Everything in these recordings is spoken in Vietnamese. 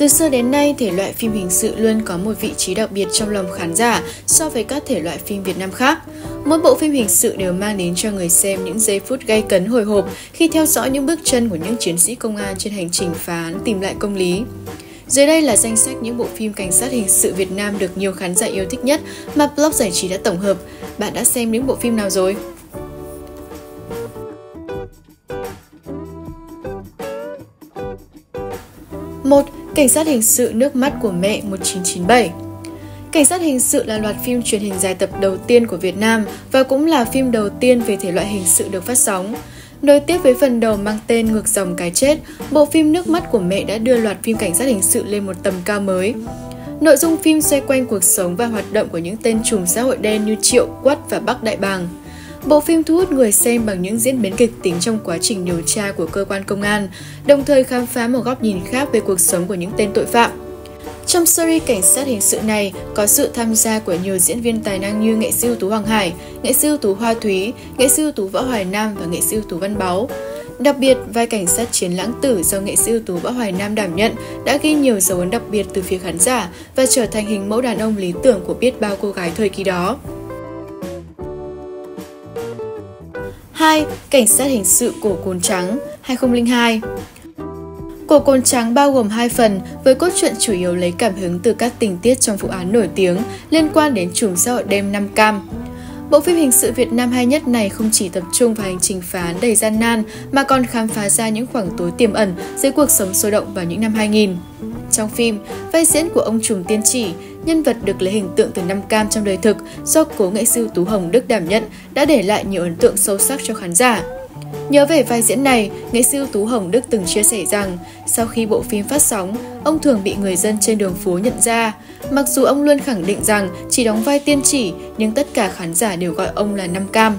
Từ xưa đến nay, thể loại phim hình sự luôn có một vị trí đặc biệt trong lòng khán giả so với các thể loại phim Việt Nam khác. Mỗi bộ phim hình sự đều mang đến cho người xem những giây phút gay cấn hồi hộp khi theo dõi những bước chân của những chiến sĩ công an trên hành trình phá án tìm lại công lý. Dưới đây là danh sách những bộ phim cảnh sát hình sự Việt Nam được nhiều khán giả yêu thích nhất mà Blog Giải Trí đã tổng hợp. Bạn đã xem những bộ phim nào rồi? Một, Cảnh sát hình sự: Nước mắt của mẹ 1997. Cảnh sát hình sự là loạt phim truyền hình dài tập đầu tiên của Việt Nam và cũng là phim đầu tiên về thể loại hình sự được phát sóng. Nối tiếp với phần đầu mang tên Ngược dòng cái chết, bộ phim Nước mắt của mẹ đã đưa loạt phim cảnh sát hình sự lên một tầm cao mới. Nội dung phim xoay quanh cuộc sống và hoạt động của những tên trùm xã hội đen như Triệu, Quất và Bắc Đại Bàng. Bộ phim thu hút người xem bằng những diễn biến kịch tính trong quá trình điều tra của cơ quan công an, đồng thời khám phá một góc nhìn khác về cuộc sống của những tên tội phạm. Trong series cảnh sát hình sự này có sự tham gia của nhiều diễn viên tài năng như nghệ sĩ ưu tú Hoàng Hải, nghệ sĩ ưu tú Hoa Thúy, nghệ sĩ ưu tú Võ Hoài Nam và nghệ sĩ ưu tú Văn Báu. Đặc biệt, vai cảnh sát Chiến Lãng Tử do nghệ sĩ ưu tú Võ Hoài Nam đảm nhận đã ghi nhiều dấu ấn đặc biệt từ phía khán giả và trở thành hình mẫu đàn ông lý tưởng của biết bao cô gái thời kỳ đó. 2. Cảnh sát hình sự: Cổ cồn trắng 2002. Cổ cồn trắng bao gồm 2 phần, với cốt truyện chủ yếu lấy cảm hứng từ các tình tiết trong vụ án nổi tiếng liên quan đến trùm xã hội đen Năm Cam. Bộ phim hình sự Việt Nam hay nhất này không chỉ tập trung vào hành trình phá án đầy gian nan mà còn khám phá ra những khoảng tối tiềm ẩn dưới cuộc sống sôi động vào những năm 2000. Trong phim, vai diễn của ông trùm Tiên Chỉ, nhân vật được lấy hình tượng từ Năm Cam trong đời thực do cố nghệ sĩ Tú Hồng Đức đảm nhận, đã để lại nhiều ấn tượng sâu sắc cho khán giả. Nhớ về vai diễn này, nghệ sĩ Tú Hồng Đức từng chia sẻ rằng sau khi bộ phim phát sóng, ông thường bị người dân trên đường phố nhận ra. Mặc dù ông luôn khẳng định rằng chỉ đóng vai Tiên Chỉ, nhưng tất cả khán giả đều gọi ông là Năm Cam.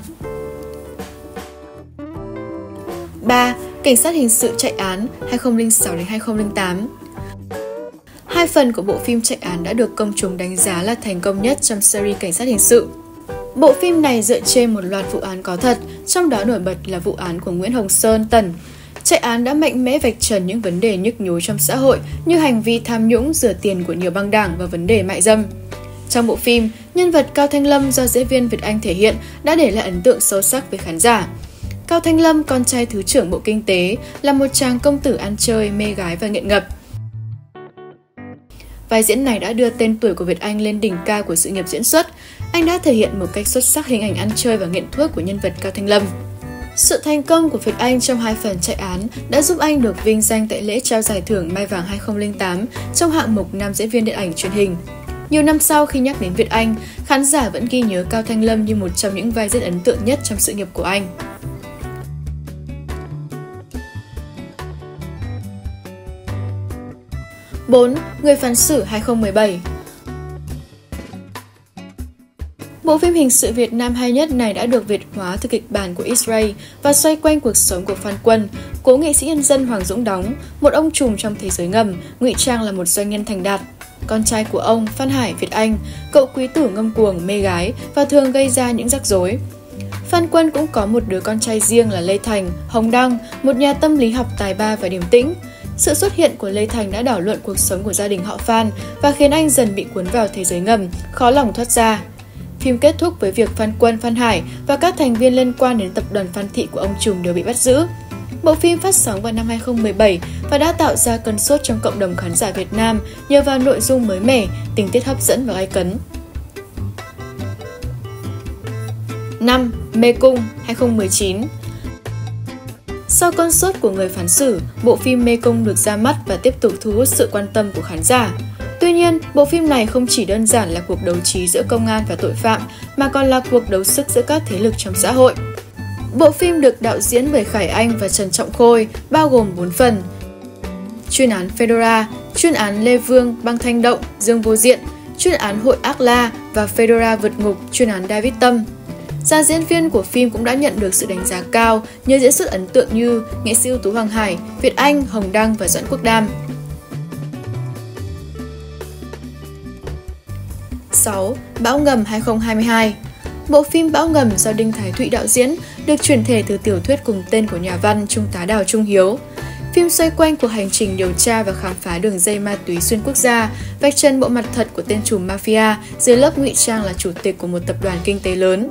3. Cảnh sát hình sự: Chạy án 2006-2008. Hai phần của bộ phim Chạy án đã được công chúng đánh giá là thành công nhất trong series cảnh sát hình sự. Bộ phim này dựa trên một loạt vụ án có thật, trong đó nổi bật là vụ án của Nguyễn Hồng Sơn Tần. Chạy án đã mạnh mẽ vạch trần những vấn đề nhức nhối trong xã hội như hành vi tham nhũng, rửa tiền của nhiều băng đảng và vấn đề mại dâm. Trong bộ phim, nhân vật Cao Thanh Lâm do diễn viên Việt Anh thể hiện đã để lại ấn tượng sâu sắc với khán giả. Cao Thanh Lâm, con trai Thứ trưởng Bộ Kinh tế, là một chàng công tử ăn chơi, mê gái và nghiện ngập. Vai diễn này đã đưa tên tuổi của Việt Anh lên đỉnh cao của sự nghiệp diễn xuất. Anh đã thể hiện một cách xuất sắc hình ảnh ăn chơi và nghiện thuốc của nhân vật Cao Thanh Lâm. Sự thành công của Việt Anh trong 2 phần Chạy án đã giúp anh được vinh danh tại lễ trao giải thưởng Mai Vàng 2008 trong hạng mục Nam diễn viên điện ảnh truyền hình. Nhiều năm sau, khi nhắc đến Việt Anh, khán giả vẫn ghi nhớ Cao Thanh Lâm như một trong những vai diễn ấn tượng nhất trong sự nghiệp của anh. 4. Người phán xử 2017. Bộ phim hình sự Việt Nam hay nhất này đã được Việt hóa từ kịch bản của Israel và xoay quanh cuộc sống của Phan Quân, cố nghệ sĩ nhân dân Hoàng Dũng đóng, một ông trùm trong thế giới ngầm, ngụy trang là một doanh nhân thành đạt. Con trai của ông, Phan Hải, Việt Anh, cậu quý tử ngông cuồng, mê gái và thường gây ra những rắc rối. Phan Quân cũng có một đứa con trai riêng là Lê Thành, Hồng Đăng, một nhà tâm lý học tài ba và điềm tĩnh. Sự xuất hiện của Lê Thành đã đảo lộn cuộc sống của gia đình họ Phan và khiến anh dần bị cuốn vào thế giới ngầm, khó lòng thoát ra. Phim kết thúc với việc Phan Quân, Phan Hải và các thành viên liên quan đến tập đoàn Phan Thị của ông trùm đều bị bắt giữ. Bộ phim phát sóng vào năm 2017 và đã tạo ra cơn sốt trong cộng đồng khán giả Việt Nam nhờ vào nội dung mới mẻ, tình tiết hấp dẫn và gay cấn. 5. Mê cung 2019. Sau cơn sốt của Người phán xử, bộ phim Mê cung được ra mắt và tiếp tục thu hút sự quan tâm của khán giả. Tuy nhiên, bộ phim này không chỉ đơn giản là cuộc đấu trí giữa công an và tội phạm, mà còn là cuộc đấu sức giữa các thế lực trong xã hội. Bộ phim được đạo diễn bởi Khải Anh và Trần Trọng Khôi, bao gồm 4 phần: Chuyên án Fedora, Chuyên án Lê Vương, Băng Thanh Động, Dương Vô Diện, Chuyên án Hội Ác La và Fedora Vượt Ngục, Chuyên án David Tâm. Gia diễn viên của phim cũng đã nhận được sự đánh giá cao nhờ diễn xuất ấn tượng như nghệ sĩ ưu tú Hoàng Hải, Việt Anh, Hồng Đăng và Doãn Quốc Đam. 6. Bão ngầm 2022. Bộ phim Bão ngầm do Đinh Thái Thụy đạo diễn được chuyển thể từ tiểu thuyết cùng tên của nhà văn Trung tá Đào Trung Hiếu. Phim xoay quanh cuộc hành trình điều tra và khám phá đường dây ma túy xuyên quốc gia, vạch trần bộ mặt thật của tên trùm mafia dưới lớp ngụy trang là chủ tịch của một tập đoàn kinh tế lớn.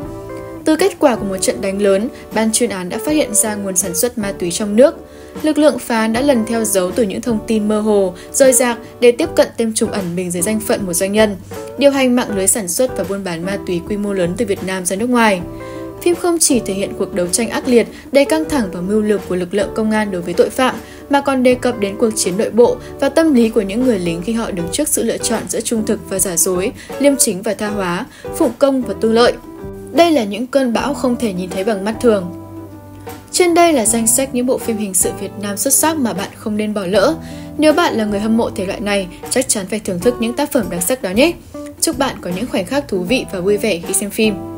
Từ kết quả của một trận đánh lớn, ban chuyên án đã phát hiện ra nguồn sản xuất ma túy trong nước. Lực lượng phá án đã lần theo dấu từ những thông tin mơ hồ, rời rạc để tiếp cận tên trùm ẩn mình dưới danh phận một doanh nhân, điều hành mạng lưới sản xuất và buôn bán ma túy quy mô lớn từ Việt Nam ra nước ngoài. Phim không chỉ thể hiện cuộc đấu tranh ác liệt, đầy căng thẳng và mưu lược của lực lượng công an đối với tội phạm, mà còn đề cập đến cuộc chiến nội bộ và tâm lý của những người lính khi họ đứng trước sự lựa chọn giữa trung thực và giả dối, liêm chính và tha hóa, phụng công và tư lợi. Đây là những cơn bão không thể nhìn thấy bằng mắt thường. Trên đây là danh sách những bộ phim hình sự Việt Nam xuất sắc mà bạn không nên bỏ lỡ. Nếu bạn là người hâm mộ thể loại này, chắc chắn phải thưởng thức những tác phẩm đặc sắc đó nhé! Chúc bạn có những khoảnh khắc thú vị và vui vẻ khi xem phim!